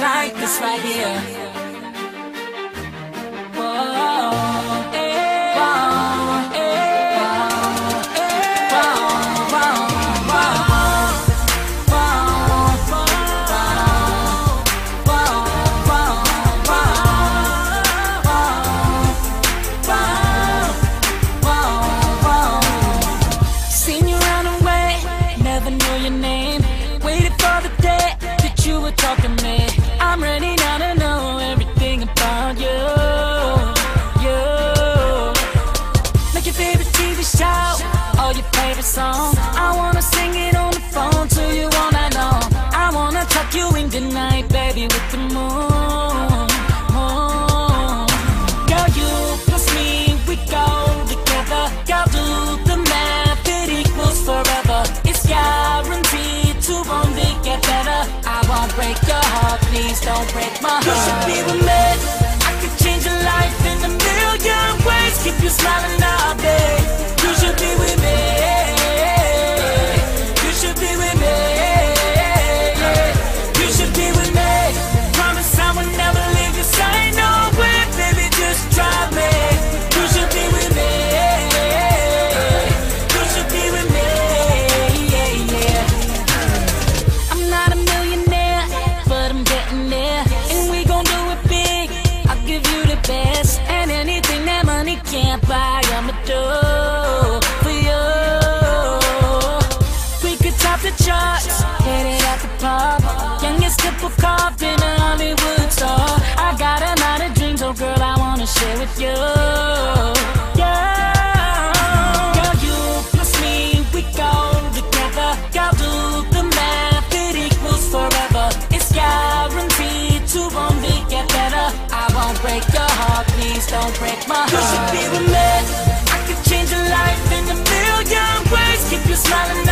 like this right here. Whoa, hey, whoa, hey, whoa, hey, whoa, whoa, whoa, whoa, whoa, whoa, whoa, whoa. Seen you run away, never knew your name. Waited for the day that you were talking to me. I'm ready now to know everything about you, you. Like your favorite TV show or your favorite song, I wanna sing it on the phone to you all night long. I wanna tuck you in good night, baby, with the moon, moon. Girl, you plus me, we go together. Girl, do the math, it equals forever. It's guaranteed to only get better. I won't break your heart, please don't break my heart. You should be the man. I could change your life in a million ways, keep you smiling all day. You should be with me. You should be with me. You should be with me. Promise I will never leave you side. No way, baby, just try me. You should be with me. You should be with me. Can't buy, I'ma do for you. We could top the charts, headed out the pub. Youngest couple carved in a Hollywood star. I got a lot of dreams, oh girl, I wanna share with you. Yeah. Girl, you plus me, we go together. Girl, do the math, it equals forever. It's guaranteed to only get better. I won't break your heart, please don't break my heart. You should be with me. I could change your life in a million ways, keep you smiling.